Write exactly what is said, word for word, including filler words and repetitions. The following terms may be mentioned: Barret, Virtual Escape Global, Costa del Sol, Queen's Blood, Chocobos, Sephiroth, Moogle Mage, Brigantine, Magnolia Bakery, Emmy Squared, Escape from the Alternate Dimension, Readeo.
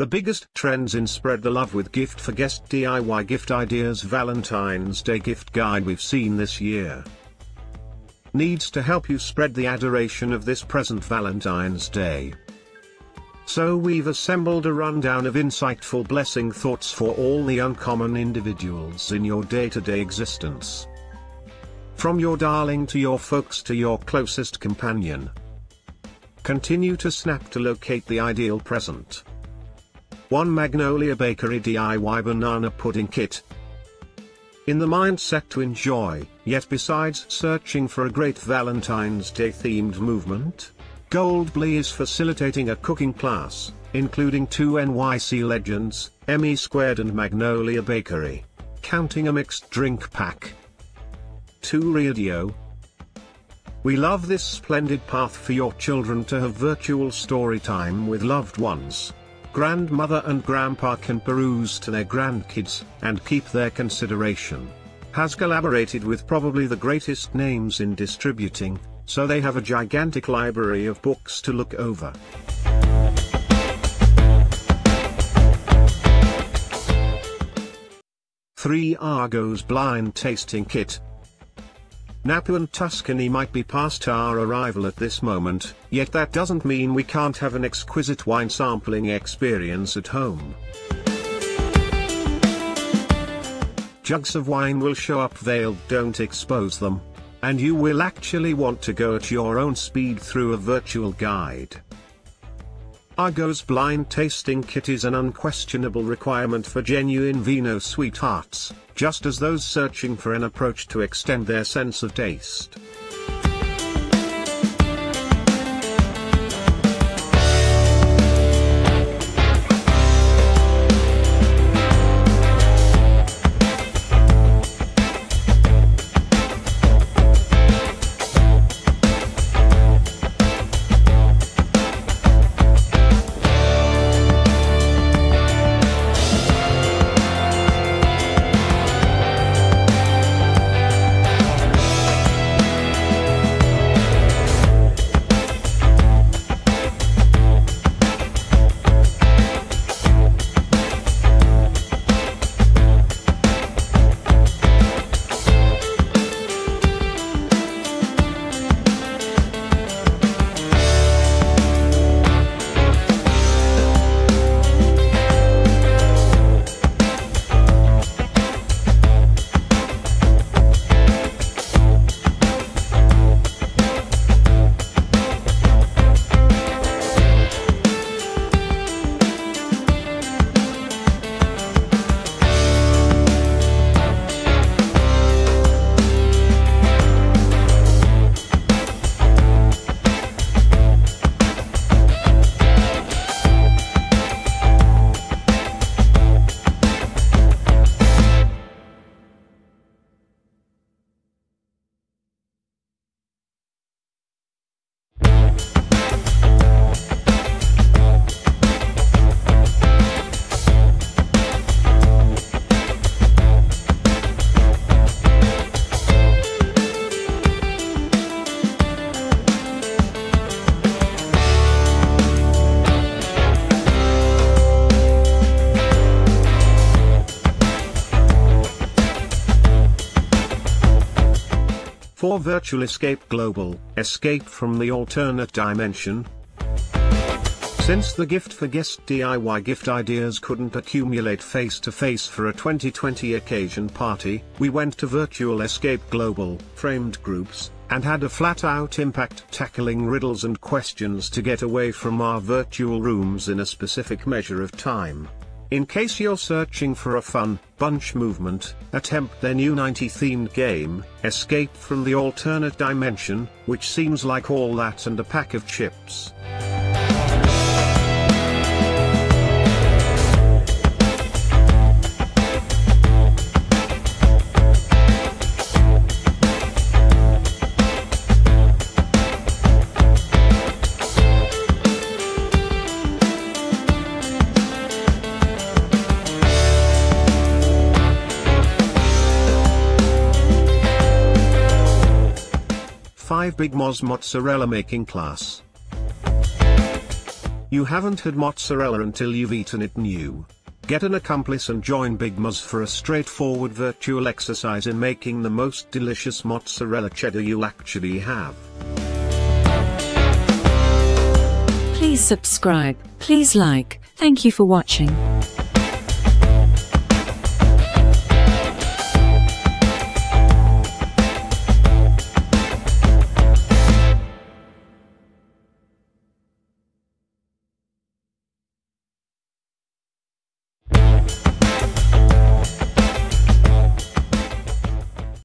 The biggest trends in Spread the Love with Gift for Guest D I Y Gift Ideas Valentine's Day Gift Guide we've seen this year. Needs to help you spread the adoration of this present Valentine's Day. So we've assembled a rundown of insightful blessing thoughts for all the uncommon individuals in your day-to-day existence. From your darling to your folks to your closest companion. Continue to snap to locate the ideal present. one Magnolia Bakery D I Y Banana Pudding Kit. In the mindset to enjoy, yet besides searching for a great Valentine's Day themed movement, Goldblee is facilitating a cooking class, including two N Y C legends, Emmy Squared and Magnolia Bakery. Counting a mixed drink pack. two Readeo. We love this splendid path for your children to have virtual story time with loved ones. Grandmother and grandpa can peruse to their grandkids, and keep their consideration. Has collaborated with probably the greatest names in distributing, so they have a gigantic library of books to look over. three Argaux Blind Tasting Kit. Napa and Tuscany might be past our arrival at this moment, yet that doesn't mean we can't have an exquisite wine sampling experience at home. Jugs of wine will show up veiled, don't expose them. And you will actually want to go at your own speed through a virtual guide. Argaux Blind Tasting Kit is an unquestionable requirement for genuine vino sweethearts, just as those searching for an approach to extend their sense of taste. four Virtual Escape Global, Escape from the Alternate Dimension. Since the Gift for Guest D I Y gift ideas couldn't accumulate face-to-face for a twenty twenty occasion party, we went to Virtual Escape Global, framed groups, and had a flat-out impact tackling riddles and questions to get away from our virtual rooms in a specific measure of time. In case you're searching for a fun, bunch movement, attempt their new ninety-themed game, Escape from the Alternate Dimension, which seems like all that and a pack of chips. five Big Mozz Mozzarella Making Class. You haven't had mozzarella until you've eaten it new. Get an accomplice and join Big Mozz for a straightforward virtual exercise in making the most delicious mozzarella cheddar you'll actually have. Please subscribe, please like, thank you for watching.